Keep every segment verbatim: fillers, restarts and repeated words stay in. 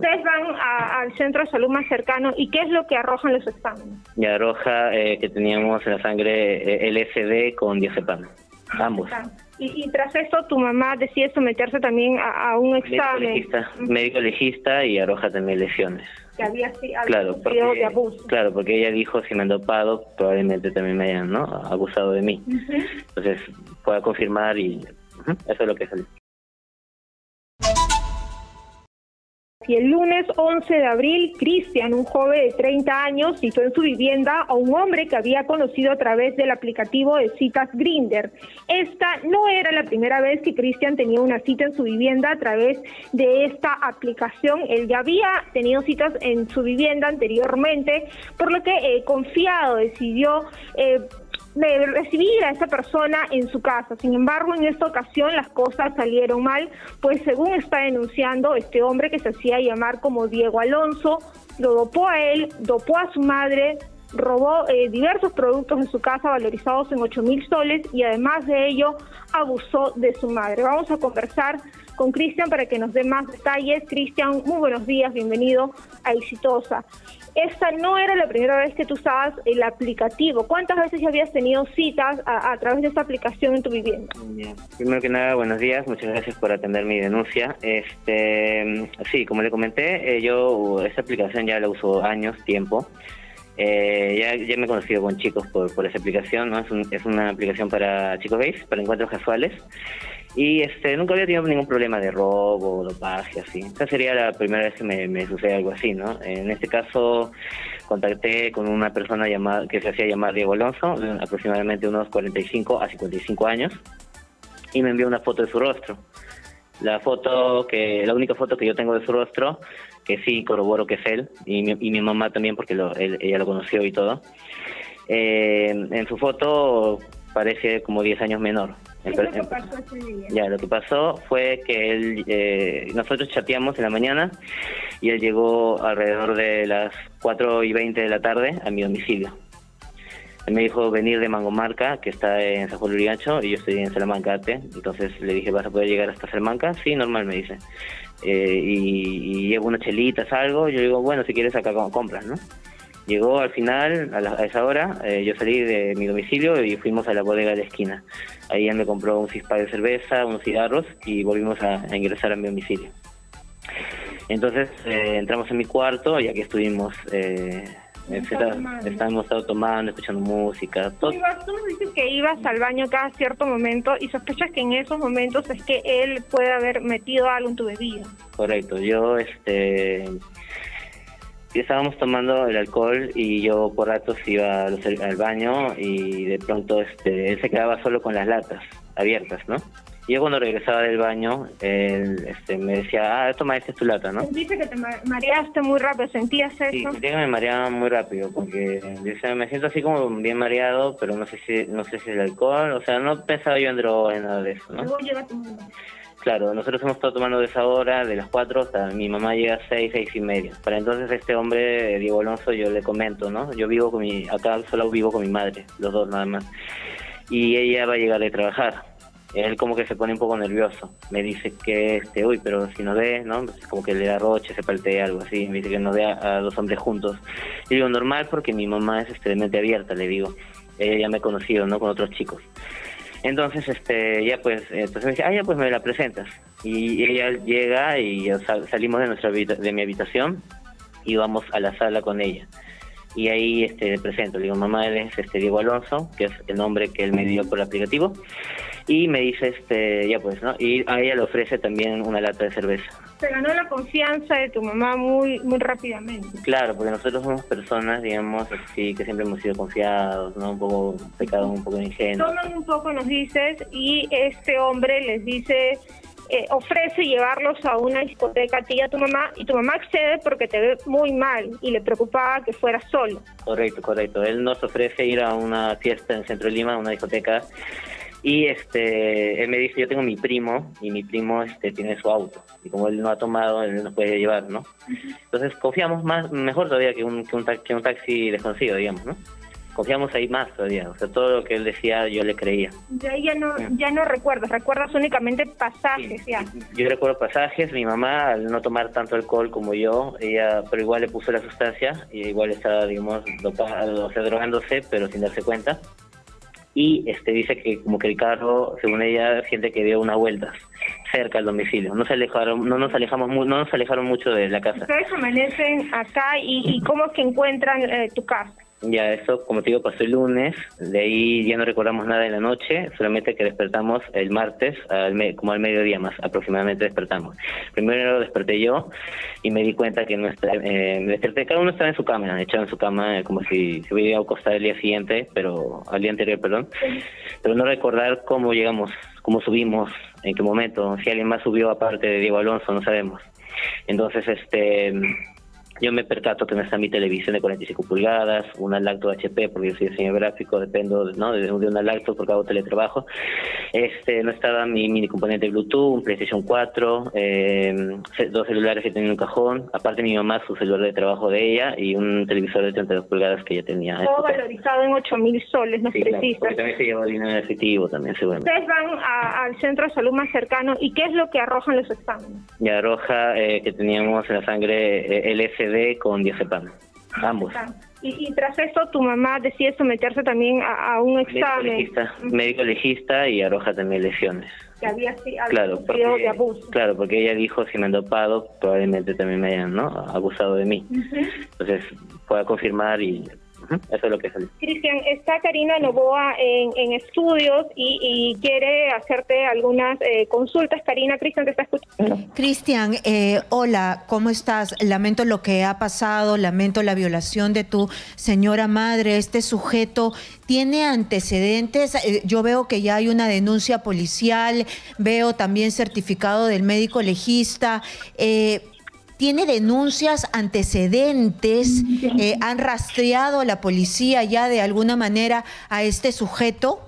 Ustedes van a, al centro de salud más cercano y ¿qué es lo que arrojan los exámenes? Y arroja eh, que teníamos en la sangre eh, L S D con diazepam, ambos. Y, y tras esto tu mamá decide someterse también a, a un examen. Médico legista, uh-huh. médico legista y arroja también lesiones. Que había, sí, había claro, porque, de abuso. Claro, porque ella dijo si me han dopado probablemente también me hayan, ¿no?, abusado de mí. Uh-huh. Entonces pueda confirmar y uh-huh, eso es lo que salió. Y el lunes once de abril, Cristian, un joven de treinta años, citó en su vivienda a un hombre que había conocido a través del aplicativo de citas Grindr. Esta no era la primera vez que Cristian tenía una cita en su vivienda a través de esta aplicación. Él ya había tenido citas en su vivienda anteriormente, por lo que eh, confiado decidió eh, de recibir a esa persona en su casa. Sin embargo, en esta ocasión las cosas salieron mal, pues según está denunciando, este hombre que se hacía llamar como Diego Alonso lo dopó a él, dopó a su madre, robó eh, diversos productos en su casa valorizados en ocho mil soles y además de ello abusó de su madre. Vamos a conversar con Cristian para que nos dé más detalles. Cristian, muy buenos días, bienvenido a Exitosa. Esta no era la primera vez que tú usabas el aplicativo. ¿Cuántas veces ya habías tenido citas a, a través de esta aplicación en tu vivienda? Bien. Primero que nada, buenos días. Muchas gracias por atender mi denuncia. Este, sí, como le comenté, yo esta aplicación ya la uso años, tiempo. Eh, ya, ya me he conocido con chicos por, por esa aplicación, ¿no? Es, un, es una aplicación para chicos gays, para encuentros casuales. Y este, nunca había tenido ningún problema de robo, dopaje, así. Esta sería la primera vez que me, me sucede algo así, ¿no? En este caso, contacté con una persona llamada, que se hacía llamar Diego Alonso, de aproximadamente unos cuarenta y cinco a cincuenta y cinco años, y me envió una foto de su rostro. La foto que, la única foto que yo tengo de su rostro, que sí corroboro que es él, y mi, y mi mamá también, porque lo, él, ella lo conoció y todo. Eh, en su foto parece como diez años menor. En, en, en, ya, lo que pasó fue que él, eh, nosotros chateamos en la mañana y él llegó alrededor de las cuatro y veinte de la tarde a mi domicilio. Él me dijo venir de Mangomarca, que está en San Juan Lurigancho, y yo estoy en Salamanca, Ate. Entonces le dije, ¿vas a poder llegar hasta Salamanca? Sí, normal, me dice. Eh, y, y llevo unas chelitas, algo. Yo digo, bueno, si quieres acá compras, ¿no? Llegó al final, a, la, a esa hora, eh, yo salí de mi domicilio y fuimos a la bodega de la esquina. Ahí él me compró un six pack de cerveza, unos cigarros y volvimos a, a ingresar a mi domicilio. Entonces eh, entramos en mi cuarto y aquí estuvimos... Eh, Estábamos tomando, escuchando música, todo. Tú dices que ibas al baño cada cierto momento y sospechas que en esos momentos es que él puede haber metido algo en tu bebida. Correcto, yo este estábamos tomando el alcohol y yo por ratos iba al baño y de pronto este él se quedaba solo con las latas abiertas, ¿no? Yo cuando regresaba del baño, él este, me decía, ah, toma, esta es tu lata, ¿no? Dice que te mareaste muy rápido, ¿sentías eso? Sí, sentía que me mareaba muy rápido, porque dice, me siento así como bien mareado, pero no sé si no sé si es el alcohol, o sea, no pensaba yo en droga, en nada de eso, ¿no? Luego llega tu mamá. Claro, nosotros hemos estado tomando de esa hora, de las cuatro, hasta mi mamá llega a seis, seis y media. Para entonces este hombre, Diego Alonso, yo le comento, ¿no? Yo vivo con mi, acá solo vivo con mi madre, los dos nada más. Y ella va a llegar de trabajar. Él como que se pone un poco nervioso. Me dice que, este, uy, pero si nos ve, ¿no? Como que le da roche, se paltea, algo así. Me dice que nos ve a, a dos hombres juntos. Y digo, normal, porque mi mamá es este, de mente abierta, le digo. Ella ya me ha conocido, ¿no? Con otros chicos. Entonces, este, ya pues, entonces me dice, ah, ya pues me la presentas. Y ella llega y sal, salimos de, nuestra, de mi habitación y vamos a la sala con ella. Y ahí este, le presento, le digo, mamá, él es este, Diego Alonso, que es el nombre que él me dio por el aplicativo. Y me dice, este ya pues, ¿no? Y a ella le ofrece también una lata de cerveza. Se ganó la confianza de tu mamá muy muy rápidamente. Claro, porque nosotros somos personas, digamos, así, que siempre hemos sido confiados, ¿no? Un poco pecados, un poco ingenuos. Toman un poco, nos dices, y este hombre les dice... Eh, ofrece llevarlos a una discoteca a ti y a tu mamá, y tu mamá accede porque te ve muy mal y le preocupaba que fuera solo. Correcto, correcto. Él nos ofrece ir a una fiesta en el centro de Lima, a una discoteca, y este él me dice, yo tengo mi primo, y mi primo este tiene su auto, y como él no ha tomado, él nos puede llevar, ¿no? Uh-huh. Entonces confiamos más, mejor todavía que un, que un, ta que un taxi desconocido, digamos, ¿no? confiamos ahí más todavía, o sea, todo lo que él decía yo le creía. De ahí ya no, ya no recuerdas, recuerdas únicamente pasajes, sí, ya. Yo recuerdo pasajes, mi mamá al no tomar tanto alcohol como yo, ella, pero igual le puso la sustancia, y igual estaba, digamos, dopado, o sea, drogándose, pero sin darse cuenta, y este dice que como que el carro, según ella, siente que dio unas vueltas cerca al domicilio. No se alejaron, no nos alejamos, no nos alejaron mucho de la casa. Ustedes amanecen acá y, y cómo es que encuentran eh, tu casa. Ya, eso, como te digo, pasó el lunes, de ahí ya no recordamos nada en la noche, solamente que despertamos el martes, al me como al mediodía más, aproximadamente despertamos. Primero desperté yo y me di cuenta que nuestra, eh, desperté, cada uno estaba en su cama, echado en su cama, eh, como si se hubiera acostado el día siguiente, pero al día anterior, perdón, pero no recordar cómo llegamos, cómo subimos, en qué momento, si alguien más subió aparte de Diego Alonso, no sabemos. Entonces, este... yo me percato que no está mi televisión de cuarenta y cinco pulgadas, una laptop H P, porque yo soy diseñador gráfico, dependo, ¿no?, de una laptop porque hago teletrabajo. Este, no estaba mi mini componente Bluetooth, un PlayStation cuatro, eh, dos celulares que tenía en un cajón, aparte mi mamá, su celular de trabajo de ella y un televisor de treinta y dos pulgadas que ella tenía. Todo valorizado en ocho mil soles, no es sí, preciso. Claro, porque también se llevó dinero en efectivo, también seguramente. Ustedes van a, al centro de salud más cercano y ¿qué es lo que arrojan los exámenes? Y arroja eh, que teníamos en la sangre eh, L S D con diazepam, ambos. Y, y tras eso, tu mamá decide someterse también a, a un examen. Médico legista, uh-huh. médico legista y arroja también lesiones. Que había, sí, había claro, porque, de abuso. Claro, porque ella dijo, si me han dopado, probablemente también me hayan, ¿no?, abusado de mí. Uh-huh. Entonces, pueda confirmar y... Eso es lo que sale. Cristian, está Karina Novoa en, en estudios y, y quiere hacerte algunas eh, consultas. Karina, Cristian te está escuchando. Cristian, eh, hola, ¿cómo estás? Lamento lo que ha pasado, lamento la violación de tu señora madre. Este sujeto tiene antecedentes. Eh, yo veo que ya hay una denuncia policial, veo también certificado del médico legista. Eh, Tiene denuncias, antecedentes, eh, ¿han rastreado la policía ya de alguna manera a este sujeto?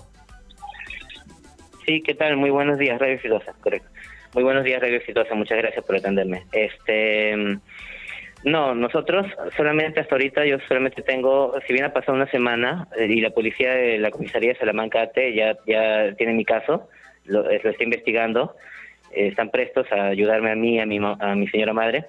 Sí, ¿qué tal? Muy buenos días, Radio Exitosa, correcto. Muy buenos días, Radio Exitosa, muchas gracias por atenderme. Este, no, nosotros solamente hasta ahorita, yo solamente tengo, si bien ha pasado una semana y la policía de la Comisaría de Salamanca, Ate, ya, ya tiene mi caso, lo, lo está investigando. Están prestos a ayudarme a mí, a mi, a mi señora madre.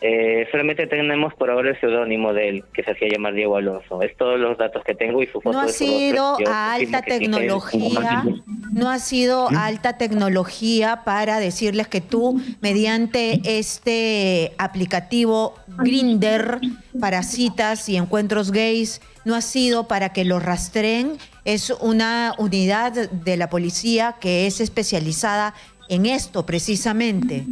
Eh, solamente tenemos por ahora el seudónimo de él, que se hacía llamar Diego Alonso. Es todos los datos que tengo y su foto. No ha sido a alta tecnología, no ha sido alta tecnología para decirles que tú, mediante este aplicativo Grindr para citas y encuentros gays, no ha sido para que lo rastreen. Es una unidad de la policía que es especializada en esto precisamente.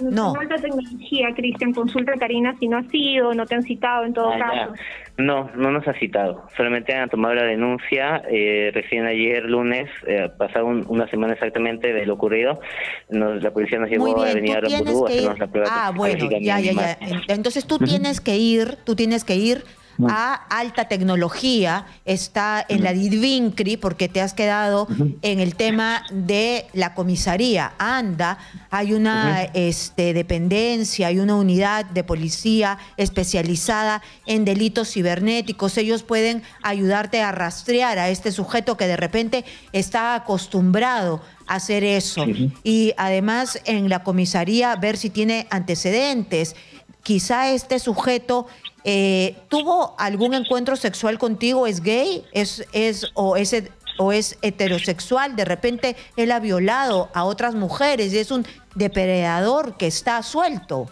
No. Alta tecnología, Cristian, consulta a Karina si no ha sido, no te han citado en todo ah, caso. No, no nos ha citado, solamente han tomado la denuncia, eh, recién ayer lunes, eh, pasado un, una semana exactamente de lo ocurrido, nos, la policía nos llevó bien, a venir a Aramburu a hacernos la prueba. Ah, bueno, ya, ya, ya. Entonces tú tienes que ir, tú tienes que ir a alta tecnología, está en la Divincri, porque te has quedado en el tema de la comisaría. Anda, hay una este, dependencia, hay una unidad de policía especializada en delitos cibernéticos. Ellos pueden ayudarte a rastrear a este sujeto que de repente está acostumbrado hacer eso. Uh-huh. Y además en la comisaría ver si tiene antecedentes. Quizá este sujeto eh, tuvo algún encuentro sexual contigo, es gay, es, es, o, es, o es heterosexual, de repente él ha violado a otras mujeres y es un depredador que está suelto.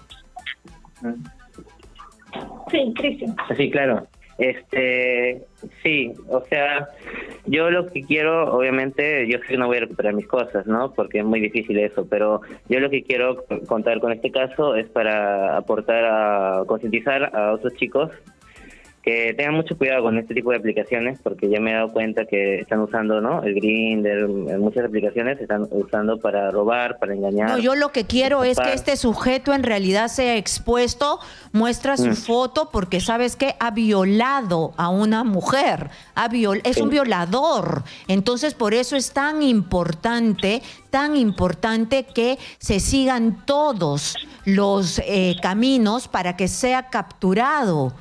Sí, Cristian. Sí, claro. Este, sí, o sea, yo lo que quiero, obviamente, yo sé que no voy a recuperar mis cosas, ¿no? Porque es muy difícil eso, pero yo lo que quiero contar con este caso es para aportar a concientizar a otros chicos que tengan mucho cuidado con este tipo de aplicaciones, porque ya me he dado cuenta que están usando, ¿no?, el Grindr, muchas aplicaciones están usando para robar, para engañar. No, yo lo que quiero es que este sujeto en realidad sea expuesto, muestra su mm. foto, porque ¿sabes qué? Ha violado a una mujer, ha viol es sí. un violador. Entonces, por eso es tan importante, tan importante que se sigan todos los eh, caminos para que sea capturado.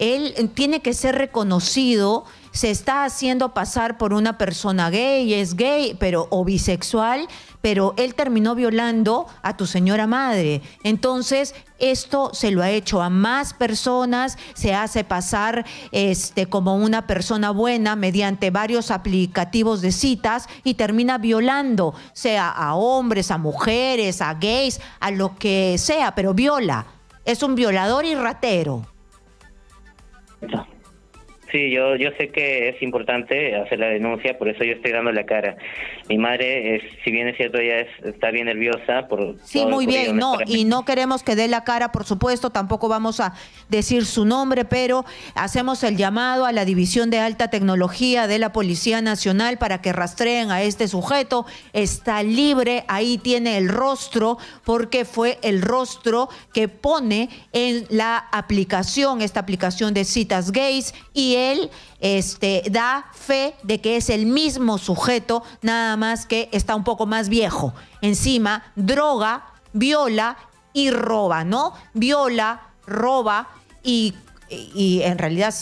él tiene que ser reconocido, se está haciendo pasar por una persona gay, es gay, pero o bisexual, pero él terminó violando a tu señora madre. Entonces, esto se lo ha hecho a más personas, se hace pasar este, como una persona buena mediante varios aplicativos de citas y termina violando, sea a hombres, a mujeres, a gays, a lo que sea, pero viola. Es un violador y ratero. Sí, yo, yo sé que es importante hacer la denuncia, por eso yo estoy dando la cara. Mi madre, es, si bien es cierto, ella es, está bien nerviosa. Por sí, muy bien, no, y no queremos que dé la cara, por supuesto, tampoco vamos a decir su nombre, pero hacemos el llamado a la División de Alta Tecnología de la Policía Nacional para que rastreen a este sujeto. Está libre, ahí tiene el rostro, porque fue el rostro que pone en la aplicación, esta aplicación de citas gays, y él este, da fe de que es el mismo sujeto, nada más que está un poco más viejo. Encima, droga, viola y roba, ¿no? Viola, roba y, y en realidad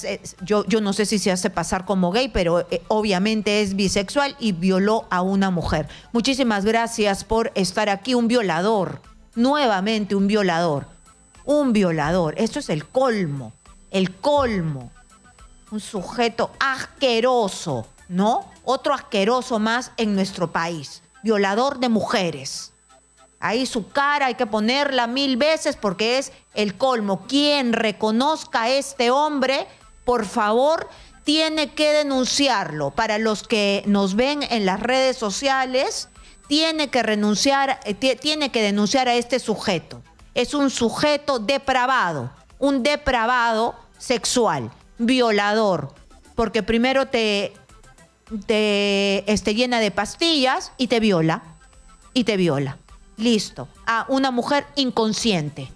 yo, yo no sé si se hace pasar como gay, pero obviamente es bisexual y violó a una mujer. Muchísimas gracias por estar aquí. Un violador, nuevamente un violador, un violador. Esto es el colmo, el colmo. Un sujeto asqueroso, ¿no? Otro asqueroso más en nuestro país. Violador de mujeres. Ahí su cara hay que ponerla mil veces porque es el colmo. Quien reconozca a este hombre, por favor, tiene que denunciarlo. Para los que nos ven en las redes sociales, tiene que renunciar, tiene que denunciar a este sujeto. Es un sujeto depravado, un depravado sexual. Violador, porque primero te, te este, llena de pastillas y te viola, y te viola. Listo. A una mujer inconsciente,